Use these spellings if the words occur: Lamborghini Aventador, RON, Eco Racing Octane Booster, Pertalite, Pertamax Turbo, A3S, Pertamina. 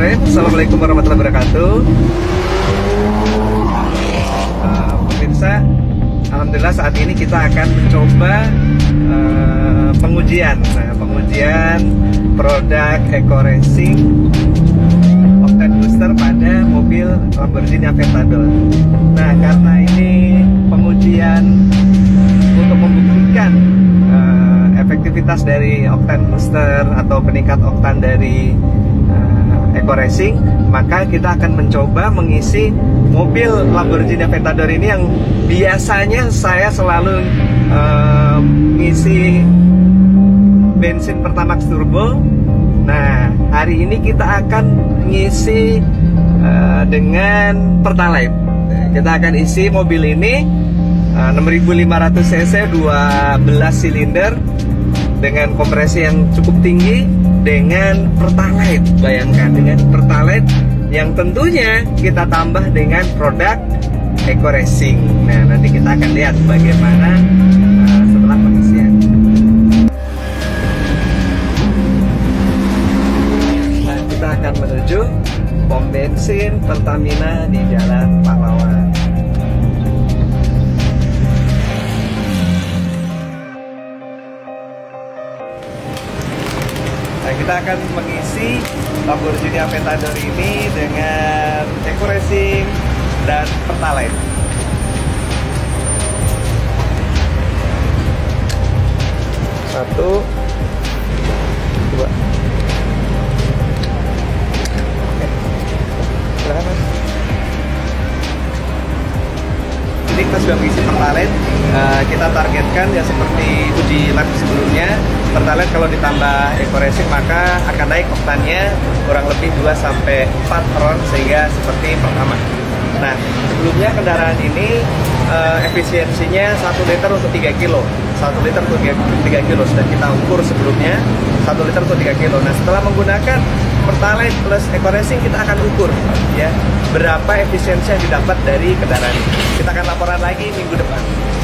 Bismillahirrahmanirrahim. Assalamualaikum warahmatullahi wabarakatuh. Pemirsa, alhamdulillah saat ini kita akan mencoba pengujian produk Eco Racing Octane Booster pada mobil Lamborghini Aventador. Nah, karena ini pengujian untuk membuktikan efektivitas dari Octane Booster atau peningkat oktan dari Eco Racing, maka kita akan mencoba mengisi mobil Lamborghini Aventador ini yang biasanya saya selalu mengisi bensin Pertamax Turbo. Nah, hari ini kita akan mengisi dengan Pertalite. Kita akan isi mobil ini 6500 cc 12 silinder dengan kompresi yang cukup tinggi dengan Pertalite. Bayangkan, dengan Pertalite yang tentunya kita tambah dengan produk Eco Racing. Nah, nanti kita akan lihat bagaimana setelah pengisian. Nah, kita akan menuju pom bensin Pertamina di Jalan Pahlawan. Kita akan mengisi Lamborghini Aventador ini dengan Eco Racing dan Pertalite. Satu, dua. Oke, silahkan Mas. Ini kita sudah mengisi Pertalite. Kita targetkan ya seperti uji lab sebelumnya. Pertalite kalau ditambah Eco Racing maka akan naik oktannya kurang lebih 2-4 RON sehingga seperti pertama. Nah, sebelumnya kendaraan ini efisiensinya 1 liter untuk 3 kilo. 1 liter untuk 3 kilo sudah kita ukur sebelumnya, 1 liter untuk 3 kilo. Nah, setelah menggunakan Pertalite plus Eco Racing kita akan ukur ya berapa efisiensi yang didapat dari kendaraan ini. Kita akan laporan lagi minggu depan.